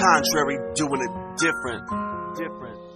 contrary, doing it different.